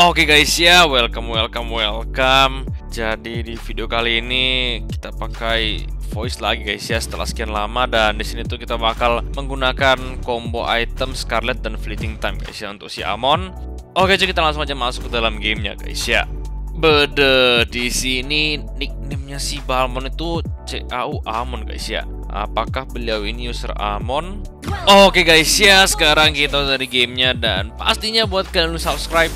Oke guys ya, welcome. Jadi di video kali ini kita pakai voice lagi guys ya setelah sekian lama, dan di sini tuh kita bakal menggunakan combo item Scarlet dan Fleeting Time guys ya untuk si Aamon. Oke, jadi kita langsung aja masuk ke dalam gamenya guys ya. Bede, di sini nickname-nya si Balmon itu CAU Aamon guys ya. Apakah beliau ini user Aamon? Oke guys ya, sekarang kita dari gamenya, dan pastinya buat kalian subscribe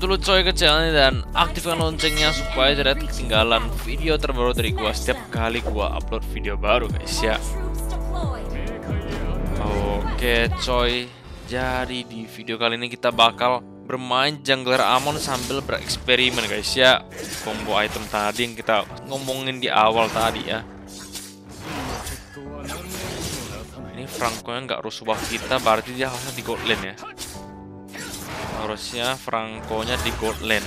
dulu coy ke channel ini, dan aktifkan loncengnya supaya tidak ketinggalan video terbaru dari gua setiap kali gua upload video baru guys ya. Oke coy, jadi di video kali ini kita bakal bermain jungler Aamon sambil bereksperimen guys ya. Combo item tadi yang kita ngomongin di awal tadi ya. Ini Franco nya nggak rusuh buff kita, berarti dia harusnya di gold lane ya. Harusnya Franco nya di gold lane.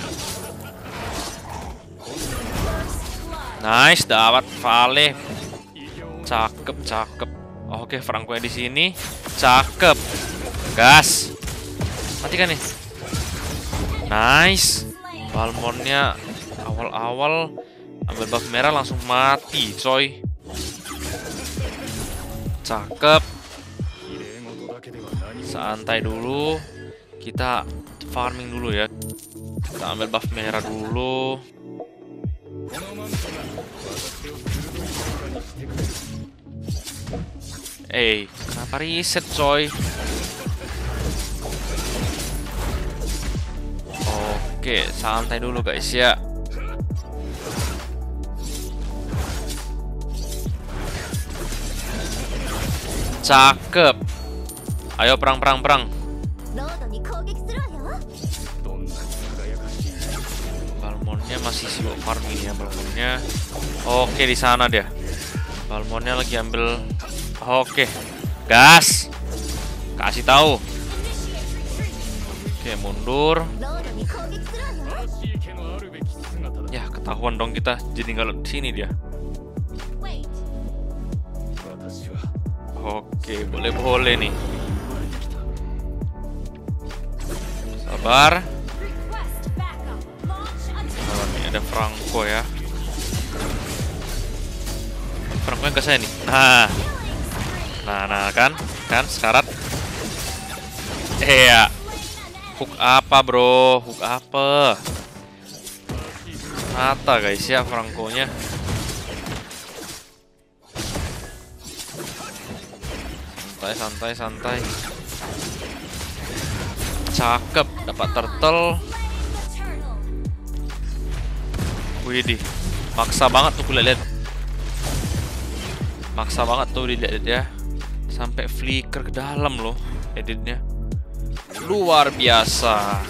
Nice, dapat Vale. Cakep. Oke, Franco nya di sini. Cakep. Gas. Mati kan nih. Nice. Balmonnya awal-awal ambil buff merah langsung mati coy. Cakep. Santai dulu, kita farming dulu ya. Kita ambil buff merah dulu. Kenapa reset coy? Oke, santai dulu guys ya. Cakep. Ayo perang. Balmonnya masih sibuk farming ya, Balmonnya. Oke, di sana dia. Balmonnya lagi ambil. Oke. Gas. Kasih tahu. Oke, mundur. Ya, ketahuan dong kita. Jadi nggak di sini dia. Oke, boleh nih. Sabar. Ini ada Franco ya. Franco yang ke saya nih. Nah kan sekarat. Iya. Hook apa bro? Hook apa? Mata guys ya Franco nya. Santai. Cakep, dapat turtle. Widih, maksa banget tuh lihat. Maksa banget tuh dilihat ya. Sampai flicker ke dalam loh editnya. Luar biasa.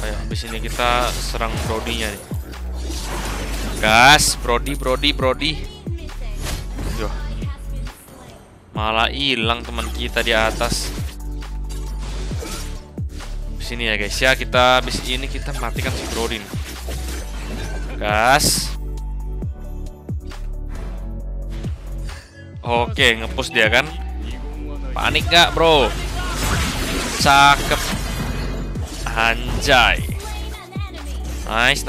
Ayo habis ini kita serang Brody-nya nih. Gas, Brody. Yo. Malah hilang teman kita di atas. Habis ini ya guys ya, kita habis ini kita matikan si Brody nih. Gas. Oke, ngepush dia kan. Panik gak bro? Cakep. Anjay. Nice.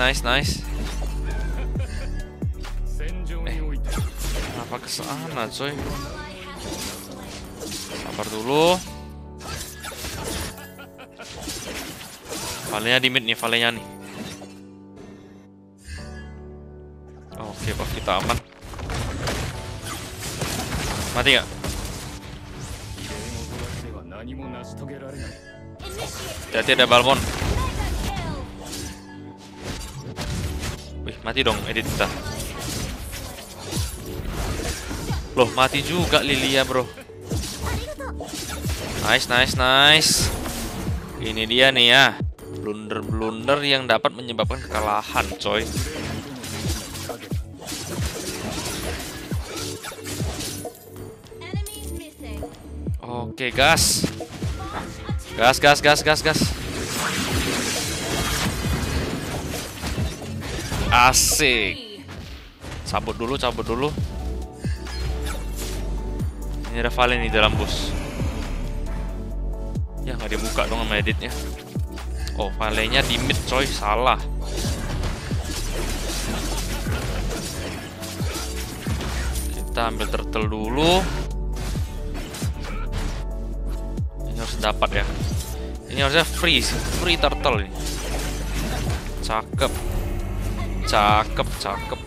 Kenapa kesana coy? Sabar dulu. Valenya di mid nih, Valenya nih. Oke, buff kita aman. Mati gak? Hati-hati ada Balmon. Wih, mati dong edit kita. Loh, mati juga Lylia bro. Nice. Ini dia nih ya, blunder yang dapat menyebabkan kekalahan coy. Oke, gas. Asik. Cabut dulu. Ini ada Vale nih dalam bus. Ya nggak dibuka dong sama editnya. Oh, Vale-nya di mid coy, salah. Kita ambil turtle dulu. Ini harus dapat ya. Ini harusnya free, free turtle ini. Cakep. Cakep, cakep.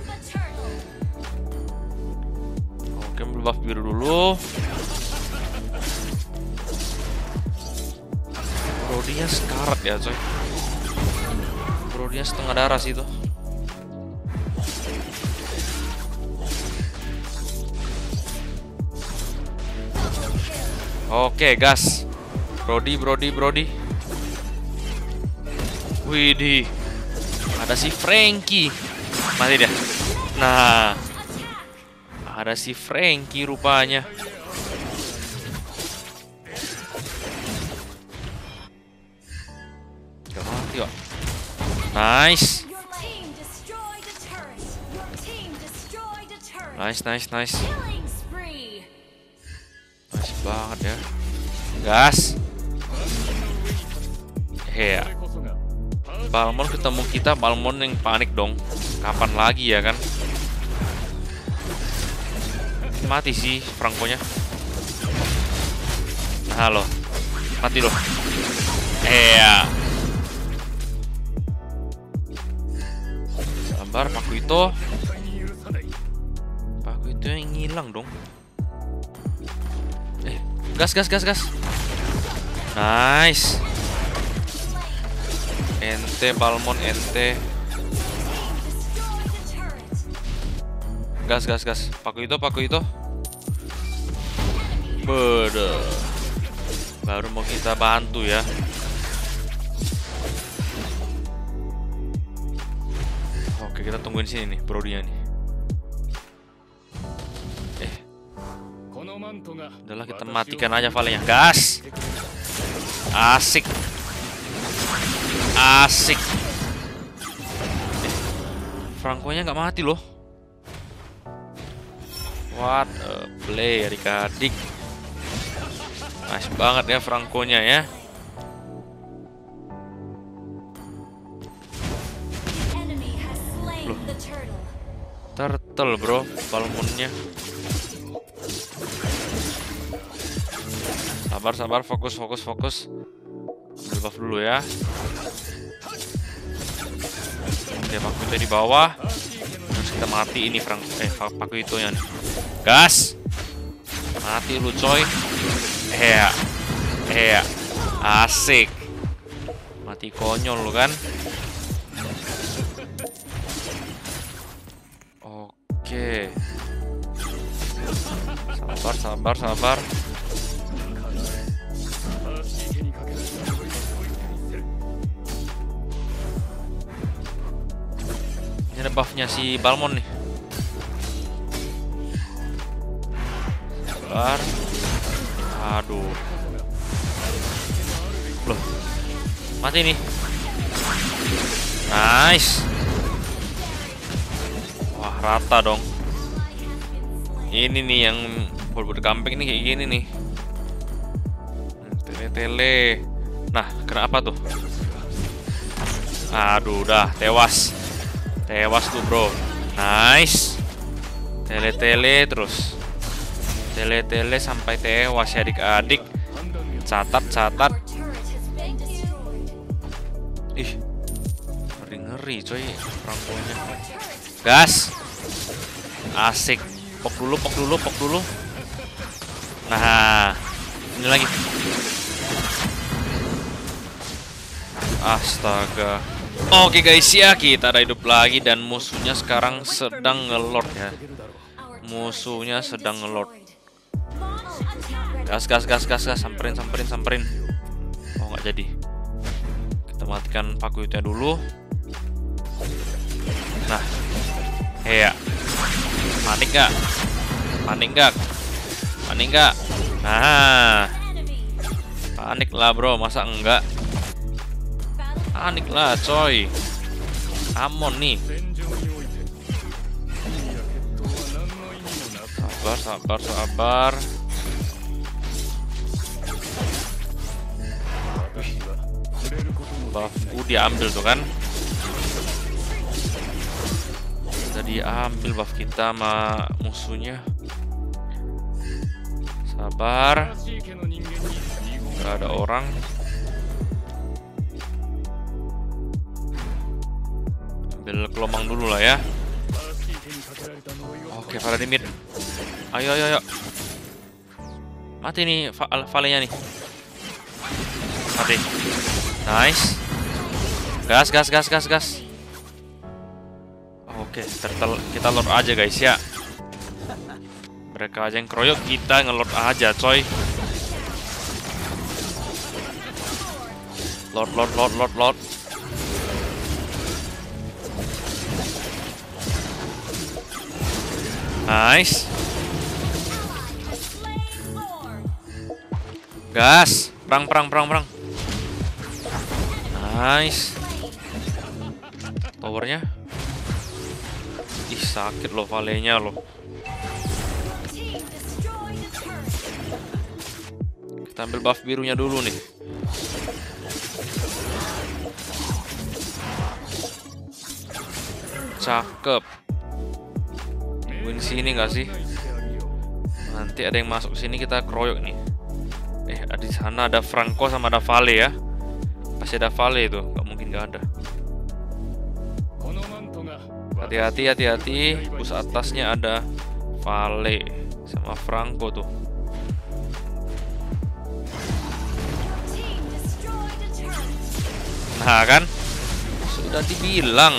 Oke, ambil buff biru dulu. Brody-nya Scarlet ya coy. Brody-nya setengah darah sih tuh. Oke, gas. Brody. Widih. Ada si Franky. Mati dia. Nah. Ada si Franky rupanya. Gak mati kok. Nice. Nice. Nice banget ya. Gas. Hea. Balmon ketemu kita, Balmon yang panik dong. Kapan lagi ya kan? Mati sih Franco-nya. Nah lo. Mati lo. Hea. Sabar Paquito. Paquito yang ngilang dong. Gas. Nice. Ente Balmon, ente. Gas. Paquito. Beda. Baru mau kita bantu ya. Oke, kita tungguin sini nih, Brody-nya nih. Udahlah, kita matikan aja Vale-nya. Gas. Asik. Franco-nya nggak mati loh. What a play, Rikadik. Nice banget ya Franco-nya ya. Loh. Turtle bro, Balmon-nya. Sabar, fokus. Ambil buff dulu ya. Oke, Paquito di bawah. Terus kita mati ini Paquito-nya. Gas. Mati lu coy. Iya. Asik. Mati konyol lu kan. Oke. Sabar. Ini buffnya si Balmon nih. Sabar. Aduh. Loh. Mati nih. Nice. Wah, rata dong. Ini nih yang buat camping nih kayak gini nih. Tele. Nah, kenapa tuh? Aduh, udah tewas. Tewas tuh bro. Nice. Tele-tele terus. Tele-tele sampai tewas ya adik-adik. Catat. Ih. Ngeri coy Franco-nya. Gas. Asik. Pok dulu. Nah. Ini lagi. Astaga. Oke guys ya, kita ada hidup lagi dan musuhnya sekarang sedang ngelord ya. Gas, samperin. Oh nggak jadi. Kita matikan Paquito dulu. Nah, iya. Panik nggak? Nah, panik lah bro, masa enggak? Panik lah coy. Aamon nih. Sabar. buffku diambil tuh kan. Tadi ambil buff kita sama musuhnya. Sabar. Gak ada orang. Ambil kelomang dulu lah ya. Oke, Vale di mid. Ayo, ayo, ayo. Mati nih Vale-nya nih. Mati. Nice. Gas, gas, gas, gas, gas. Oke, kita lord aja guys ya. Mereka aja yang keroyok, kita ngelord aja coy. Lord, lord, lord, lord, lord. Nice. Gas, perang, perang, perang, perang. Nice. Towernya. Ih, sakit loh Vale-nya loh. Kita ambil buff birunya dulu nih. Cakep. Win sini gak sih? Nanti ada yang masuk sini kita keroyok nih. Di sana ada Franco sama ada Vale ya. Pasti ada Vale itu, gak mungkin gak ada. Hati-hati, hati-hati. Bus atasnya ada Vale sama Franco tuh. Nah kan, sudah dibilang.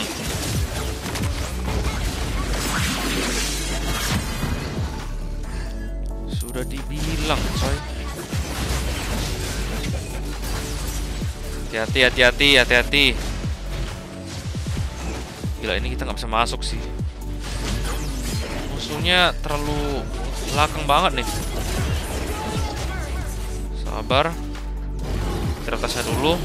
Sudah dibilang coy. Hati-hati, hati-hati, hati-hati. Gila, ini kita nggak bisa masuk sih. Musuhnya terlalu belakang banget nih. Sabar. Teratasnya dulu.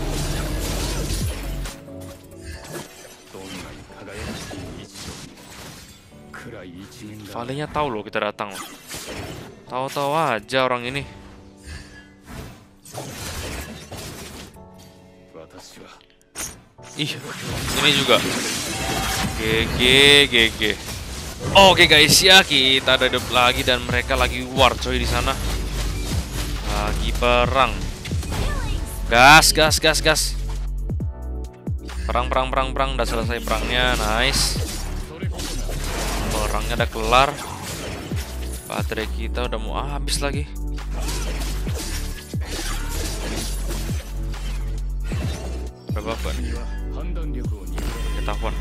Vale-nya tahu loh kita datang. Tahu-tahu aja orang ini. Ih, ini juga. GG, GG. Oke guys ya, kita ada hidup lagi dan mereka lagi war coy di sana. Lagi perang. Gas, gas, gas, gas. Perang, perang, perang, perang. Udah selesai perangnya, nice. Perangnya udah kelar. Baterai kita udah mau habis lagi. Berapa nih? Ketahuan.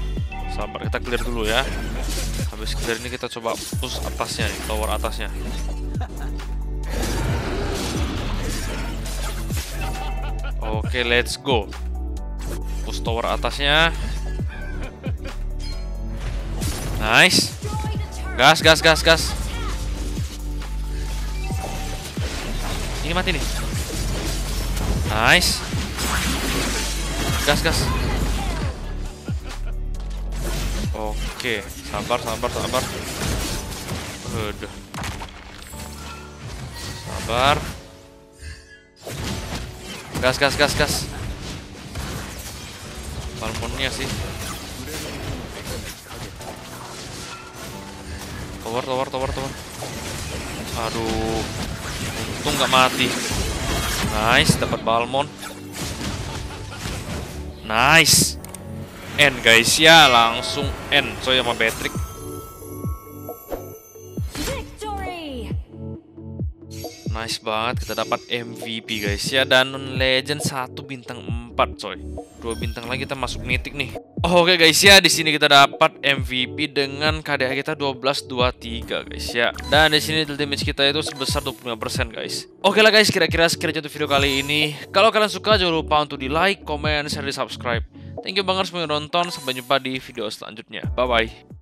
Sabar, kita clear dulu ya. Habis clear ini kita coba push atasnya nih, tower atasnya. Oke, let's go. Push tower atasnya. Nice. Gas, gas, gas, gas. Ini mati nih. Nice. Gas, gas. Oke, sabar, sabar, sabar. Udah. Sabar. Gas, gas, gas, gas. Balmonnya sih. Tower, tower, tower, tower. Aduh. Untung gak mati. Nice, dapat Balmon. Nice. End guys ya, langsung end coy sama Patrick. Victory. Nice banget, kita dapat MVP guys ya, dan legend 1 bintang 4 coy. 2 bintang lagi kita masuk mythic nih. Oke guys ya, di sini kita dapat MVP dengan KDA kita 12.23 guys ya. Dan di sini damage kita itu sebesar 25% guys. Oke lah guys, kira-kira sekian untuk video kali ini. Kalau kalian suka jangan lupa untuk di-like, comment, share, dan subscribe. Thank you banget semuanya udah nonton. Sampai jumpa di video selanjutnya. Bye bye.